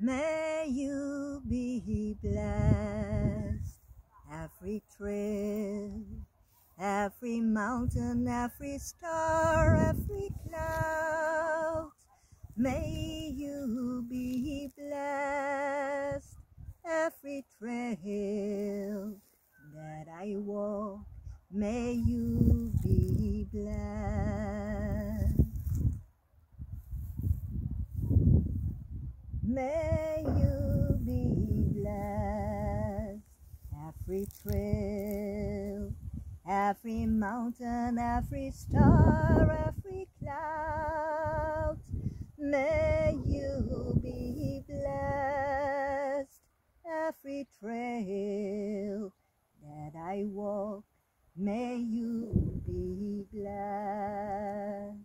May you be blessed. Every trail, every mountain, every star, every cloud. May you be blessed. Every trail that I walk, may you be blessed. May you be blessed. Every trail, every mountain, every star, every cloud. May you be blessed. Every trail that I walk, may you be blessed.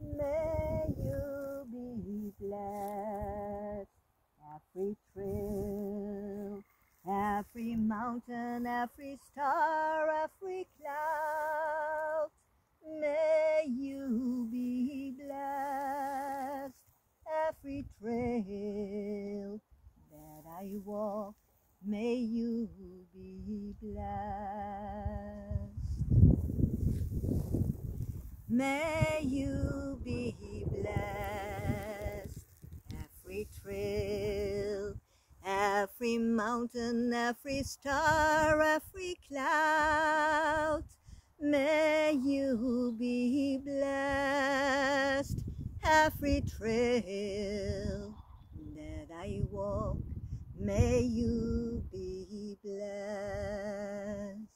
May you be blessed. Every trail, every mountain, every star, every cloud. May you be blessed. Every trail that I walk, may you be blessed. May you be blessed. Every trail, every mountain, every star, every cloud. May you be blessed. Every trail that I walk, may you be blessed.